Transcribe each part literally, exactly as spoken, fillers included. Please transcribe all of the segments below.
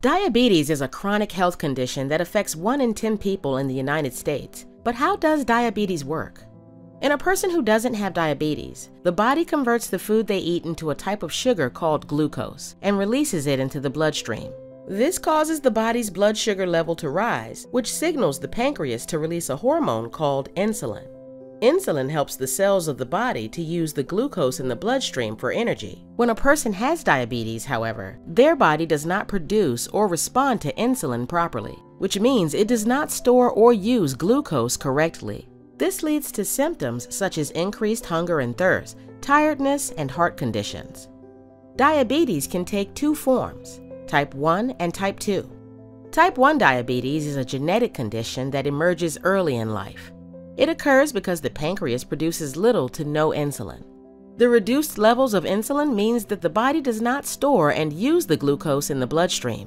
Diabetes is a chronic health condition that affects one in ten people in the United States. But how does diabetes work? In a person who doesn't have diabetes, the body converts the food they eat into a type of sugar called glucose and releases it into the bloodstream. This causes the body's blood sugar level to rise, which signals the pancreas to release a hormone called insulin. Insulin helps the cells of the body to use the glucose in the bloodstream for energy. When a person has diabetes, however, their body does not produce or respond to insulin properly, which means it does not store or use glucose correctly. This leads to symptoms such as increased hunger and thirst, tiredness, and heart conditions. Diabetes can take two forms, type one and type two. Type one diabetes is a genetic condition that emerges early in life. It occurs because the pancreas produces little to no insulin. The reduced levels of insulin means that the body does not store and use the glucose in the bloodstream.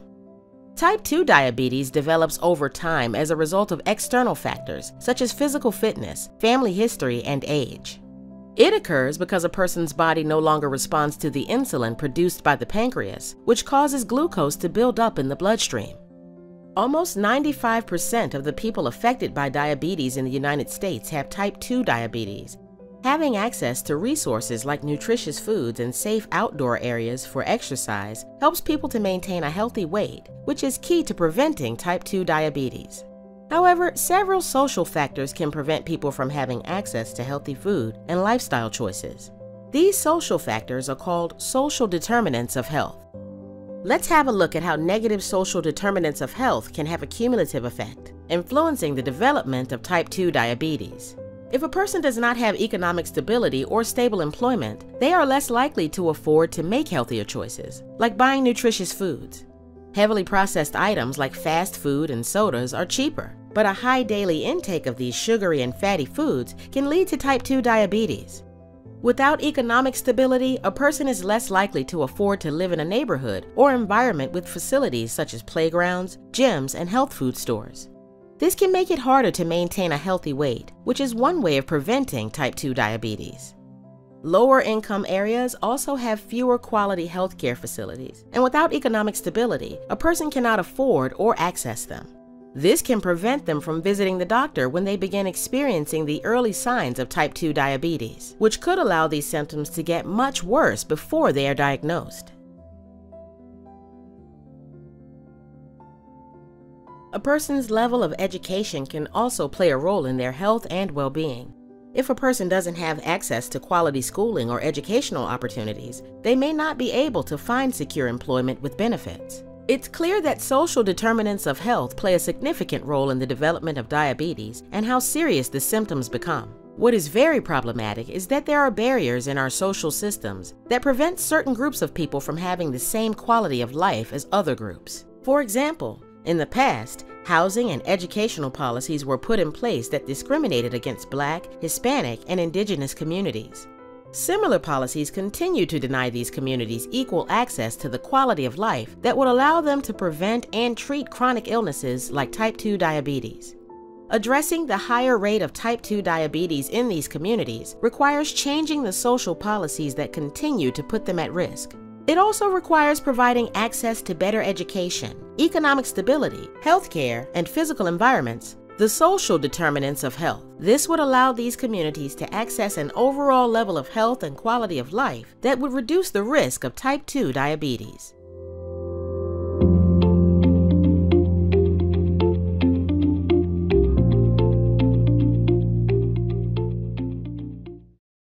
Type two diabetes develops over time as a result of external factors such as physical fitness, family history, and age. It occurs because a person's body no longer responds to the insulin produced by the pancreas, which causes glucose to build up in the bloodstream. Almost ninety-five percent of the people affected by diabetes in the United States have type two diabetes. Having access to resources like nutritious foods and safe outdoor areas for exercise helps people to maintain a healthy weight, which is key to preventing type two diabetes. However, several social factors can prevent people from having access to healthy food and lifestyle choices. These social factors are called social determinants of health. Let's have a look at how negative social determinants of health can have a cumulative effect, influencing the development of type two diabetes. If a person does not have economic stability or stable employment, they are less likely to afford to make healthier choices, like buying nutritious foods. Heavily processed items like fast food and sodas are cheaper, but a high daily intake of these sugary and fatty foods can lead to type two diabetes. Without economic stability, a person is less likely to afford to live in a neighborhood or environment with facilities such as playgrounds, gyms, and health food stores. This can make it harder to maintain a healthy weight, which is one way of preventing type two diabetes. Lower income areas also have fewer quality healthcare facilities, and without economic stability, a person cannot afford or access them. This can prevent them from visiting the doctor when they begin experiencing the early signs of type two diabetes, which could allow these symptoms to get much worse before they are diagnosed. A person's level of education can also play a role in their health and well-being. If a person doesn't have access to quality schooling or educational opportunities, they may not be able to find secure employment with benefits. It's clear that social determinants of health play a significant role in the development of diabetes and how serious the symptoms become. What is very problematic is that there are barriers in our social systems that prevent certain groups of people from having the same quality of life as other groups. For example, in the past, housing and educational policies were put in place that discriminated against Black, Hispanic, and Indigenous communities. Similar policies continue to deny these communities equal access to the quality of life that would allow them to prevent and treat chronic illnesses like type two diabetes. Addressing the higher rate of type two diabetes in these communities requires changing the social policies that continue to put them at risk. It also requires providing access to better education, economic stability, healthcare, and physical environments. The social determinants of health. This would allow these communities to access an overall level of health and quality of life that would reduce the risk of type two diabetes.